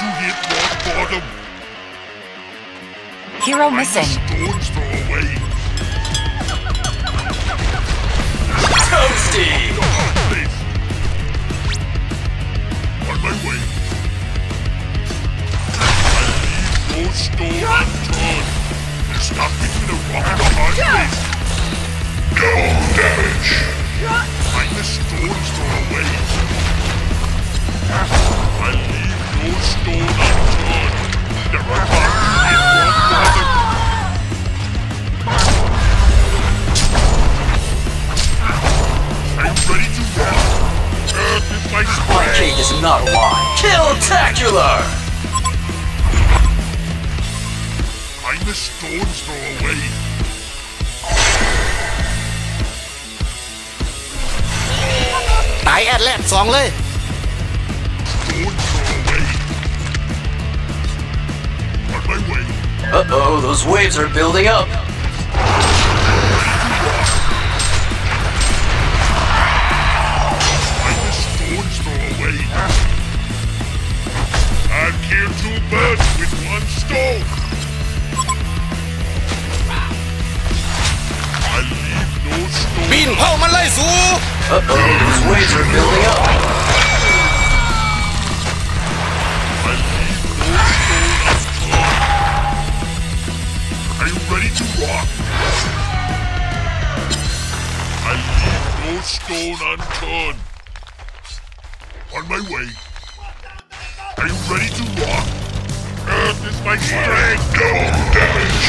hit rock bottom. Hero missing. Stones throw away. Toasty. On my way. I leave no stone unturned. It's not even a rock behind me. No damage. Find the stones throw away. I leave no stone unturned. There are parts I'm ready to run. Earth is my spray. RK does not lie. Kill-tacular! Find the stones throw away. Die at lap song lay. Uh-oh, those waves are building up. I killed two birds with one stone. I leave no stone. Uh-oh, those waves are building up. I leave no stone unturned. Are you ready to rock? I leave no stone unturned. On my way. Are you ready to rock? Earth is my strength. No damage.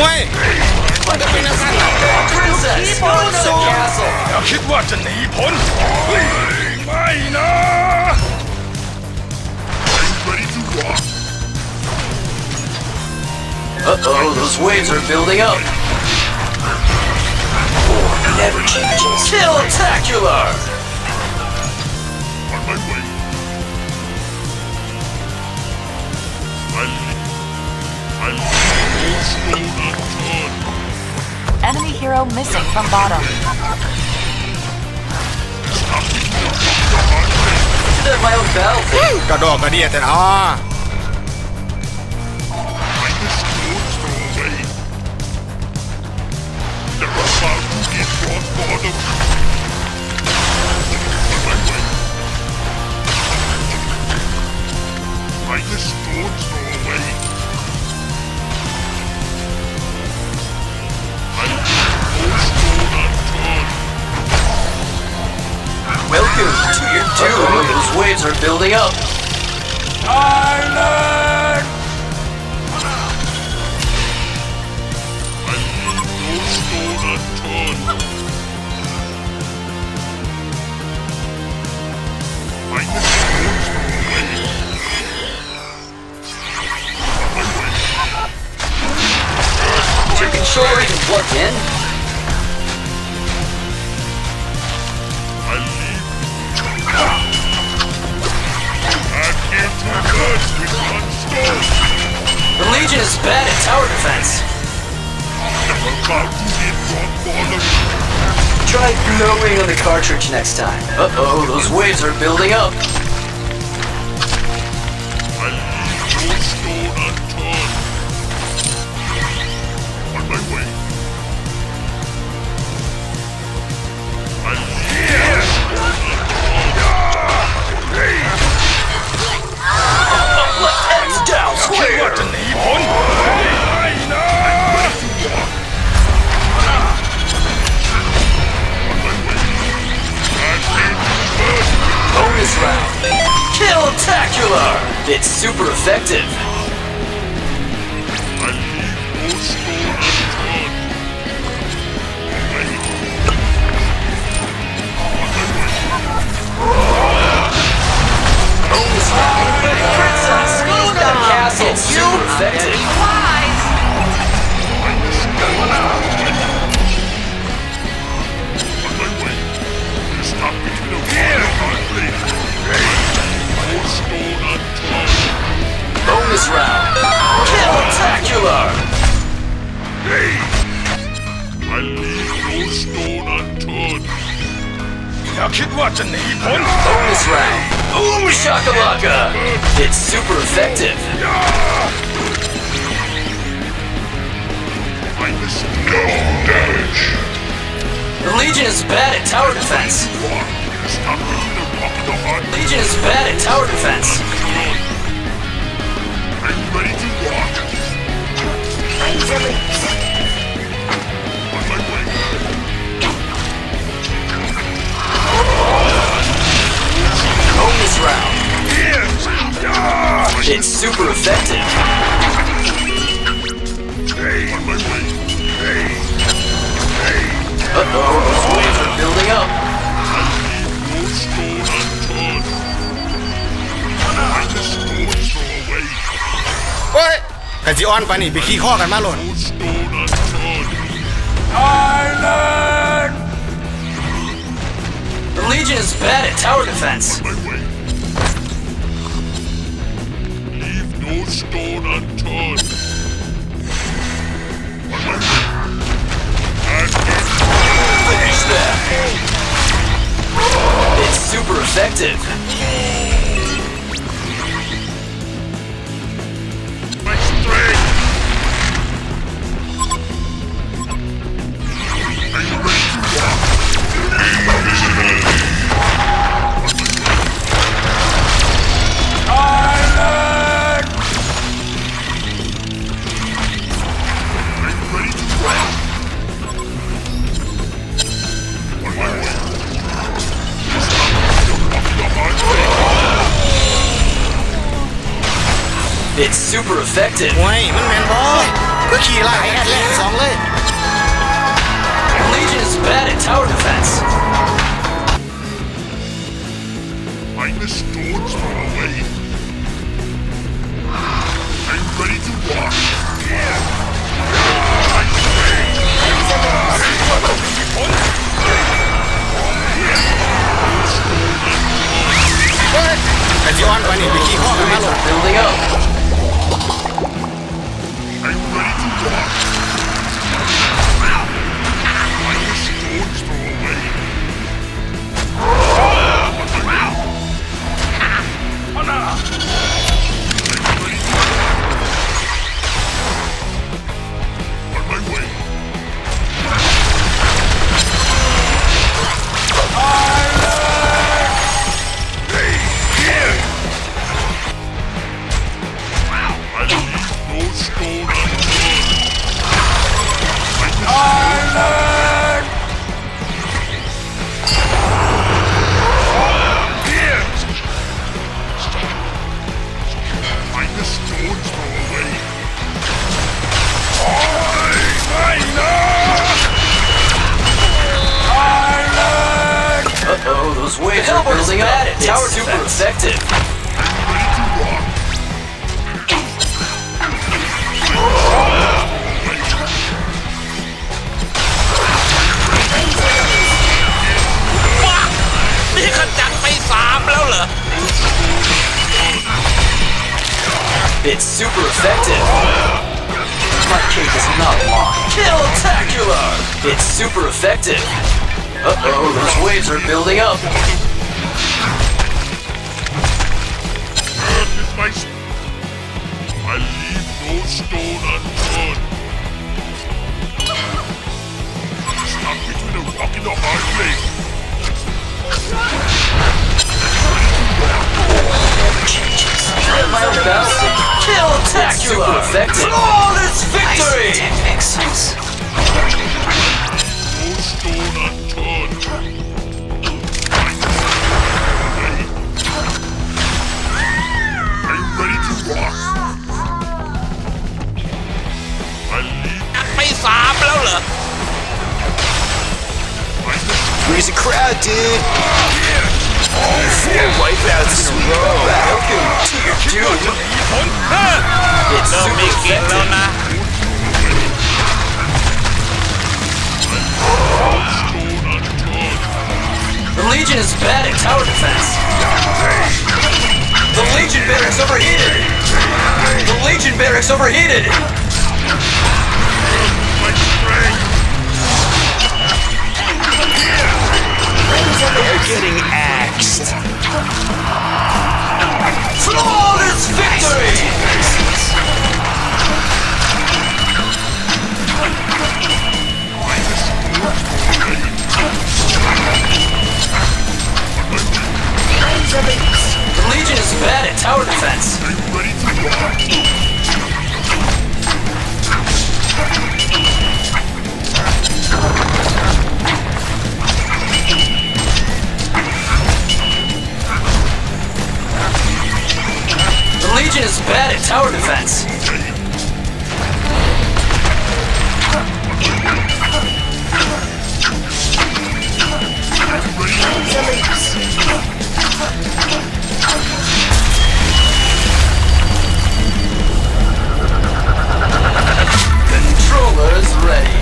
Wait! What have been a slam? Princess, go to the castle. คิดว่าจะหนีพ้นไม่นะ Are you ready to rock? Uh-oh, those waves are building up. It never changes. Kill-tacular! On my way. I leave no stone unturned. Enemy hero missing from bottom. There's my own bell. Got dog idea then, ah! Welcome to your doom. Those waves are building up. Island! I leave no stone unturned. I leave no stone away. You can sure you can plug in. I leave. I can't do good with one stone. The Legion is bad at tower defense. Try blowing on the cartridge next time. Uh-oh, those waves are building up. I leave no stone unturned. On my way. I leave no stone unturned. Hands down, square! Bonus round. Kill-tacular! It's super effective. I leave no stone unturned. Bonus round. Princess, leave that castle. It's super effective. On my way. Stop between the wall. Bonus round. Kill-tacular! I leave no stone unturned. อย่าคิดว่าจะหนีพ้น Bonus round Boom Shakalaka It's super effective No damage The Legion is bad at tower defense Legion is bad at tower defense I'm ready to walk I'm ready Bonus round. It's super effective. Uh-oh, those waves are building up. What? กันจีออนไปนี่ไปขี้ข้อกันมาหล่น Island. The Legion is bad at tower defense. No stone unturned. Finish them! It's super effective. My strength! Island! It's super effective. Wait, man, boy. Key line at level 2 เลย. Legion is bad at tower defense. Minus storms on the way. I'm ready to walk. What? As you on when you be keep on the building up.It's super effective. My cake is not long. Kill-tacular! It's super effective. Uh-oh, those waves are building up. I leave no stone unturned. Stuck between a rock and a hard place. Kill-tacular! Flawless victory! No stone unturned. I'm ready to walk. I leave. ไปสามแล้วเหรอ Where's the crowd, dude? All four wipeouts in a row. Welcome to your dude. It's super effective.The Legion is bad at tower defense. The Legion barracks overheated. The Legion barracks overheated. getting axed. Flawless victory! The Legion is bad at tower defense. The Legion is bad at tower defense. Controllers ready.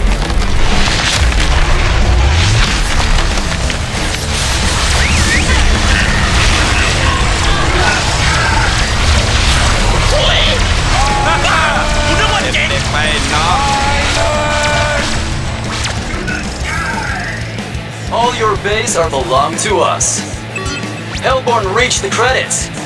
All your bays are belong to us. Hellborn reached the credits.